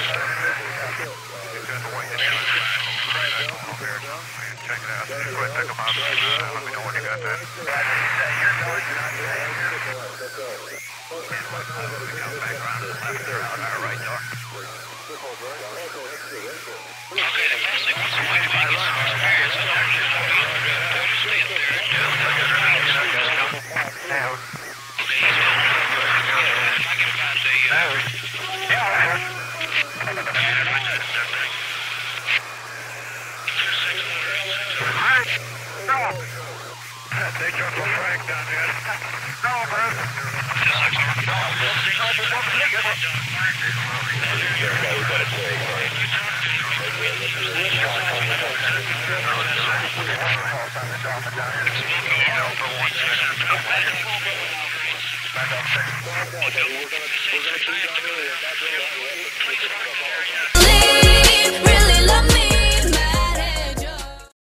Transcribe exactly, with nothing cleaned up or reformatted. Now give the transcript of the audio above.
We're going to